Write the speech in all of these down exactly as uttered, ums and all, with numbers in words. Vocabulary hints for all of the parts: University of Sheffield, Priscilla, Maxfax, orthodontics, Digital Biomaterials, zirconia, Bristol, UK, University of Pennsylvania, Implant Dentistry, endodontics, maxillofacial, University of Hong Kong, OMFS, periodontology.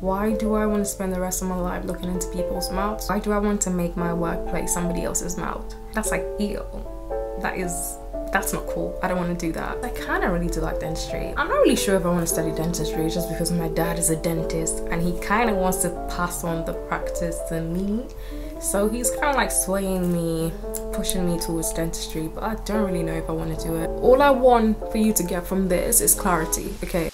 Why do I want to spend the rest of my life looking into people's mouths? Why do I want to make my workplace somebody else's mouth? That's like, ew. That is, that's not cool. I don't want to do that. I kind of really do like dentistry. I'm not really sure if I want to study dentistry just because my dad is a dentist and he kind of wants to pass on the practice to me. So he's kind of like swaying me, pushing me towards dentistry, but I don't really know if I want to do it. All I want for you to get from this is clarity, okay?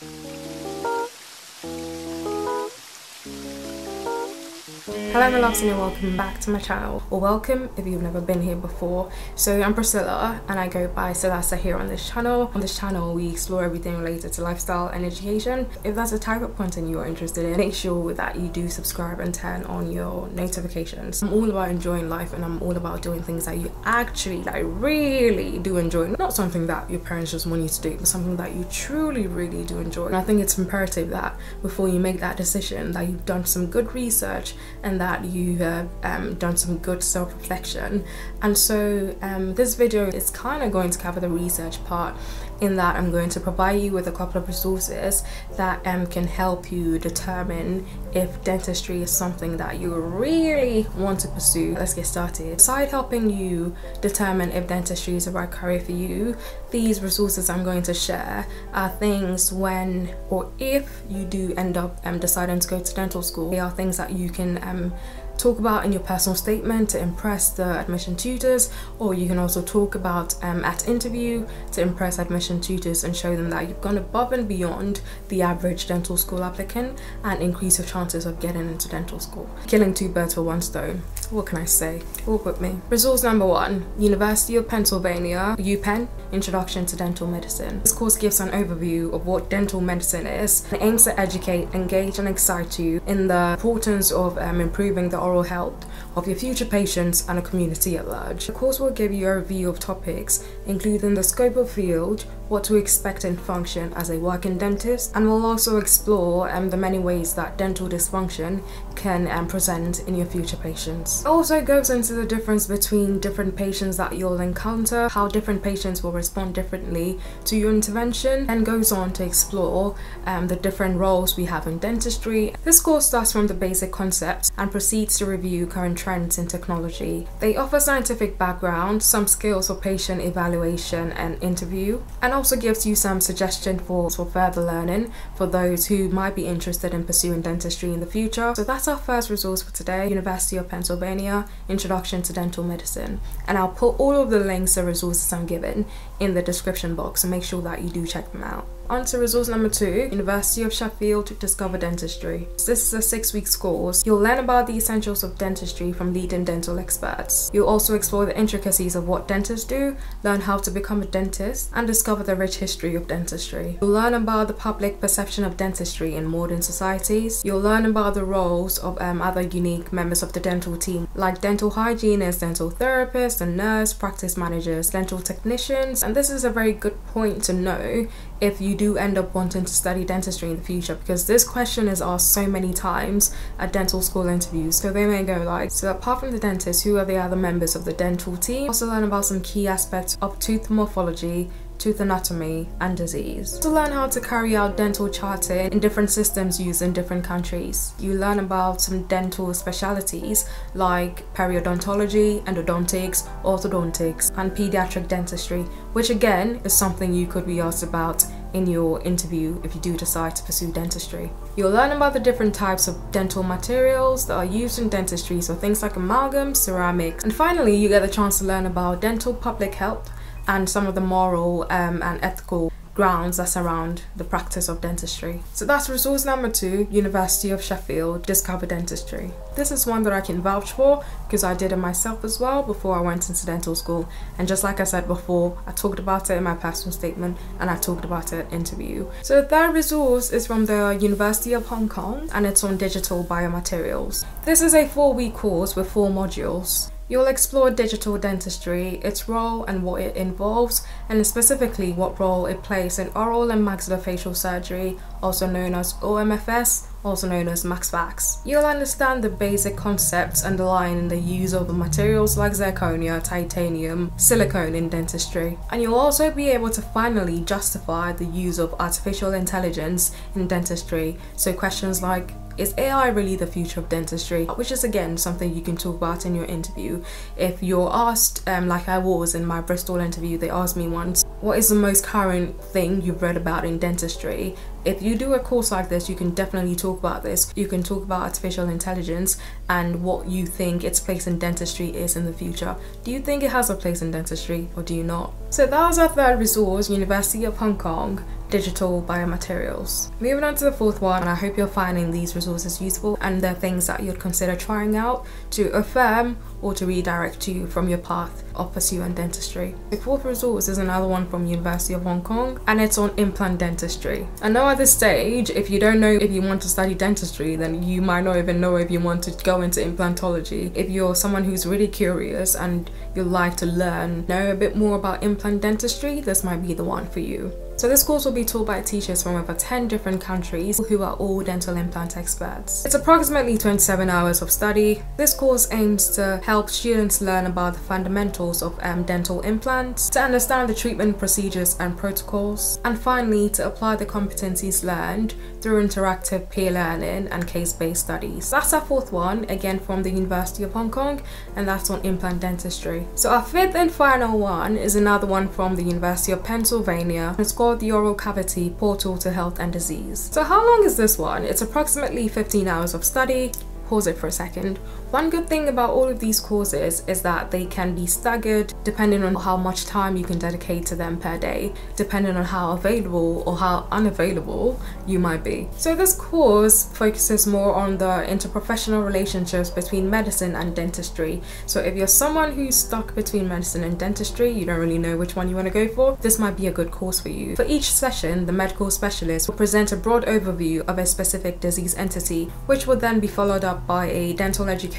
Hello my loves and welcome back to my channel, or welcome if you've never been here before. So I'm Priscilla and I go by Silas here on this channel. On this channel we explore everything related to lifestyle and education. If that's the type of content you're interested in, make sure that you do subscribe and turn on your notifications. I'm all about enjoying life and I'm all about doing things that you actually like really do enjoy. Not something that your parents just want you to do, but something that you truly really do enjoy. And I think it's imperative that before you make that decision that you've done some good research and that That you have um, done some good self-reflection. And so um, this video is kind of going to cover the research part, in that I'm going to provide you with a couple of resources that um, can help you determine if dentistry is something that you really want to pursue. Let's get started. Aside helping you determine if dentistry is the right career for you, these resources I'm going to share are things when or if you do end up um, deciding to go to dental school. They are things that you can um, talk about in your personal statement to impress the admission tutors, or you can also talk about um, at interview to impress admission tutors and show them that you've gone above and beyond the average dental school applicant and increase your chances of getting into dental school. Killing two birds with one stone. What can I say? Walk with me. Resource number one, University of Pennsylvania, UPenn, Introduction to Dental Medicine. This course gives an overview of what dental medicine is and aims to educate, engage and excite you in the importance of um, improving the oral health of your future patients and a community at large. The course will give you a review of topics including the scope of field, what to expect and function as a working dentist, and will also explore um, the many ways that dental dysfunction can um, present in your future patients. It also goes into the difference between different patients that you'll encounter, how different patients will respond differently to your intervention, and goes on to explore um, the different roles we have in dentistry. This course starts from the basic concepts and proceeds to review current trends in technology. They offer scientific background, some skills for patient evaluation and interview, and also gives you some suggestion for, for further learning for those who might be interested in pursuing dentistry in the future. So that's our first resource for today, University of Pennsylvania, Introduction to Dental Medicine. And I'll put all of the links to resources I'm given in the description box, so make sure that you do check them out. On to resource number two, University of Sheffield, Discover Dentistry. This is a six-week course. You'll learn about the essentials of dentistry from leading dental experts. You'll also explore the intricacies of what dentists do, learn how to become a dentist, and discover the rich history of dentistry. You'll learn about the public perception of dentistry in modern societies. You'll learn about the roles of um, other unique members of the dental team, like dental hygienists, dental therapists, and nurse, practice managers, dental technicians. And this is a very good point to know if you do end up wanting to study dentistry in the future, because this question is asked so many times at dental school interviews. So they may go like, so apart from the dentist, who are the other members of the dental team? Also learn about some key aspects of tooth morphology, tooth anatomy and disease. To learn how to carry out dental charting in different systems used in different countries. You learn about some dental specialties like periodontology, endodontics, orthodontics and pediatric dentistry, which again is something you could be asked about in your interview if you do decide to pursue dentistry. You'll learn about the different types of dental materials that are used in dentistry, so things like amalgam, ceramics, and finally you get the chance to learn about dental public health and some of the moral um, and ethical grounds that surround the practice of dentistry. So that's resource number two, University of Sheffield, Discover Dentistry. This is one that I can vouch for because I did it myself as well before I went into dental school. And just like I said before, I talked about it in my personal statement and I talked about it in an interview. So the third resource is from the University of Hong Kong and it's on digital biomaterials. This is a four-week course with four modules. You'll explore digital dentistry, its role and what it involves, and specifically what role it plays in oral and maxillofacial surgery, also known as O M F S, also known as Maxfax. You'll understand the basic concepts underlying the use of the materials like zirconia, titanium, silicone in dentistry. And you'll also be able to finally justify the use of artificial intelligence in dentistry, so questions like, Is A I really the future of dentistry? Which is again something you can talk about in your interview. If you're asked, um, like I was in my Bristol interview, they asked me once, what is the most current thing you've read about in dentistry? If you do a course like this, you can definitely talk about this. You can talk about artificial intelligence and what you think its place in dentistry is in the future. Do you think it has a place in dentistry or do you not? So that was our third resource, University of Hong Kong, Digital Biomaterials. Moving on to the fourth one, and I hope you're finding these resources useful and they're things that you'd consider trying out to affirm or to redirect you from your path of pursuing dentistry. The fourth resource is another one from University of Hong Kong, and it's on implant dentistry. I know at this stage, if you don't know if you want to study dentistry, then you might not even know if you want to go into implantology. If you're someone who's really curious and you like to learn, know a bit more about implant dentistry, this might be the one for you. So this course will be taught by teachers from over ten different countries who are all dental implant experts. It's approximately twenty-seven hours of study. This course aims to help students learn about the fundamentals of um, dental implants, to understand the treatment procedures and protocols, and finally to apply the competencies learned through interactive peer learning and case-based studies. That's our fourth one, again from the University of Hong Kong, and that's on implant dentistry. So our fifth and final one is another one from the University of Pennsylvania. It's called The Oral Cavity Portal to Health and Disease. So how long is this one? It's approximately fifteen hours of study. Pause it for a second. One good thing about all of these courses is that they can be staggered depending on how much time you can dedicate to them per day, depending on how available or how unavailable you might be. So this course focuses more on the interprofessional relationships between medicine and dentistry. So if you're someone who's stuck between medicine and dentistry, you don't really know which one you want to go for, this might be a good course for you. For each session, the medical specialist will present a broad overview of a specific disease entity, which will then be followed up by a dental educator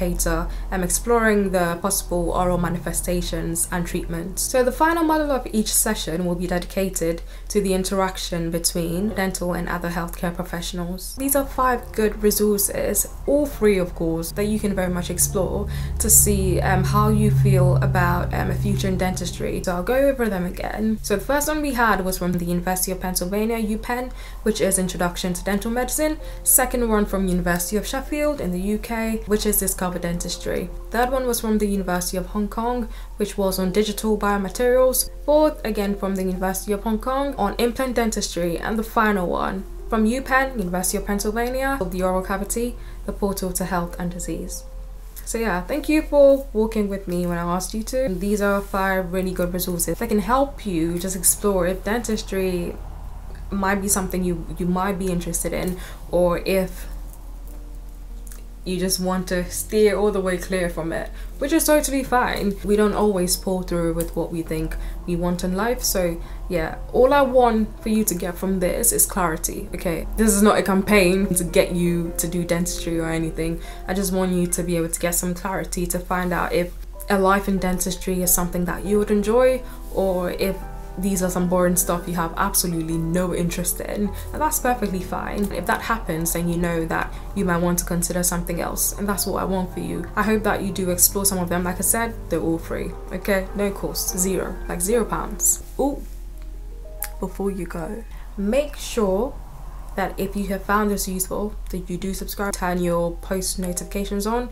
um, exploring the possible oral manifestations and treatments. So the final module of each session will be dedicated to the interaction between dental and other healthcare professionals. These are five good resources, all free of course, that you can very much explore to see um, how you feel about um, a future in dentistry. So I'll go over them again. So the first one we had was from the University of Pennsylvania, UPenn, which is Introduction to Dental Medicine. Second one from University of Sheffield in the U K, which is Discover Dentistry. Third one was from the University of Hong Kong, which was on Digital Biomaterials. Fourth, again from the University of Hong Kong, on Implant Dentistry. And the final one from UPenn, University of Pennsylvania, called The Oral Cavity, The Portal to Health and Disease. So yeah, thank you for walking with me when I asked you to. These are five really good resources that can help you just explore if dentistry might be something you, you might be interested in, or if you just want to steer all the way clear from it, which is totally fine. We don't always pull through with what we think we want in life. So yeah, all I want for you to get from this is clarity, okay? This is not a campaign to get you to do dentistry or anything. I just want you to be able to get some clarity to find out if a life in dentistry is something that you would enjoy, or if these are some boring stuff you have absolutely no interest in, and that's perfectly fine. If that happens, then you know that you might want to consider something else, and that's what I want for you. I hope that you do explore some of them. Like I said, they're all free, okay? No cost, zero, like zero pounds. Oh, before you go, make sure that if you have found this useful, that you do subscribe, turn your post notifications on.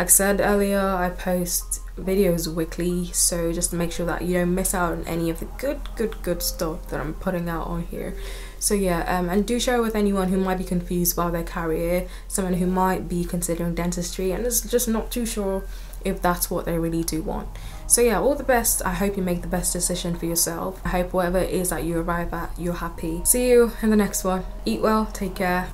Like I said earlier, I post videos weekly, so just make sure that you don't miss out on any of the good good good stuff that I'm putting out on here. So yeah, um, and do share with anyone who might be confused about their career, someone who might be considering dentistry and is just not too sure if that's what they really do want. So yeah, all the best. I hope you make the best decision for yourself. I hope whatever it is that you arrive at, you're happy. See you in the next one. Eat well, take care,